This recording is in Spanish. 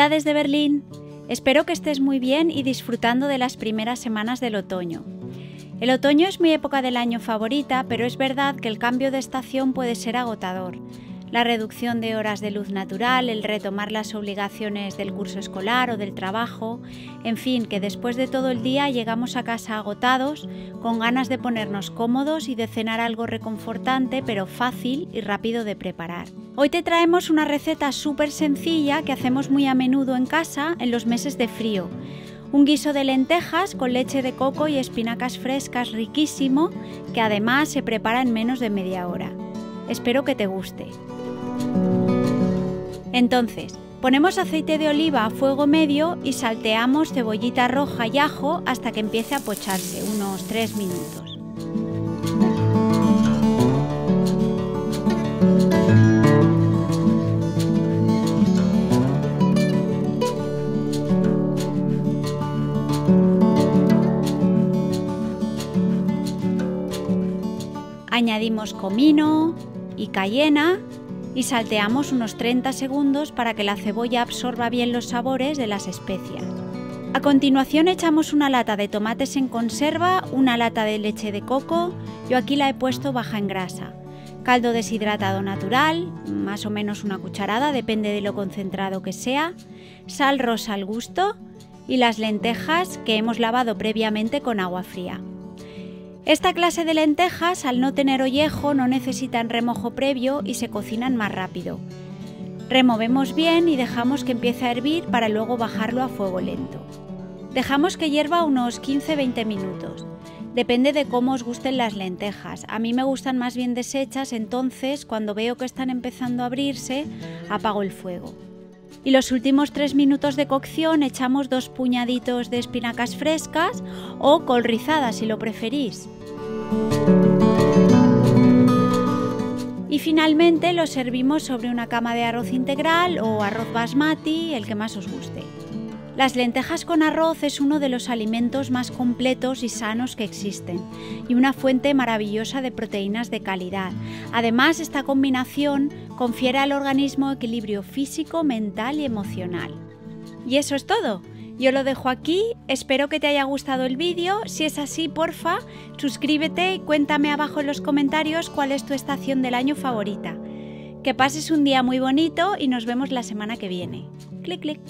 Hola desde Berlín, espero que estés muy bien y disfrutando de las primeras semanas del otoño. El otoño es mi época del año favorita, pero es verdad que el cambio de estación puede ser agotador. La reducción de horas de luz natural, el retomar las obligaciones del curso escolar o del trabajo, en fin, que después de todo el día llegamos a casa agotados, con ganas de ponernos cómodos y de cenar algo reconfortante, pero fácil y rápido de preparar. Hoy te traemos una receta súper sencilla que hacemos muy a menudo en casa en los meses de frío. Un guiso de lentejas con leche de coco y espinacas frescas riquísimo, que además se prepara en menos de media hora. Espero que te guste. Entonces, ponemos aceite de oliva a fuego medio y salteamos cebollita roja y ajo hasta que empiece a pocharse, unos 3 minutos. Añadimos comino y cayena y salteamos unos 30 segundos para que la cebolla absorba bien los sabores de las especias. A continuación echamos una lata de tomates en conserva, una lata de leche de coco, yo aquí la he puesto baja en grasa, caldo deshidratado natural, más o menos una cucharada, depende de lo concentrado que sea, sal rosa al gusto y las lentejas que hemos lavado previamente con agua fría. Esta clase de lentejas, al no tener ollejo, no necesitan remojo previo y se cocinan más rápido. Removemos bien y dejamos que empiece a hervir para luego bajarlo a fuego lento. Dejamos que hierva unos 15-20 minutos. Depende de cómo os gusten las lentejas. A mí me gustan más bien deshechas, entonces cuando veo que están empezando a abrirse, apago el fuego. Y los últimos 3 minutos de cocción echamos 2 puñaditos de espinacas frescas o col rizada si lo preferís. Y finalmente lo servimos sobre una cama de arroz integral o arroz basmati, el que más os guste. Las lentejas con arroz es uno de los alimentos más completos y sanos que existen y una fuente maravillosa de proteínas de calidad. Además, esta combinación confiere al organismo equilibrio físico, mental y emocional. Y eso es todo. Yo lo dejo aquí, espero que te haya gustado el vídeo. Si es así, porfa, suscríbete y cuéntame abajo en los comentarios cuál es tu estación del año favorita. Que pases un día muy bonito y nos vemos la semana que viene. Clic, clic.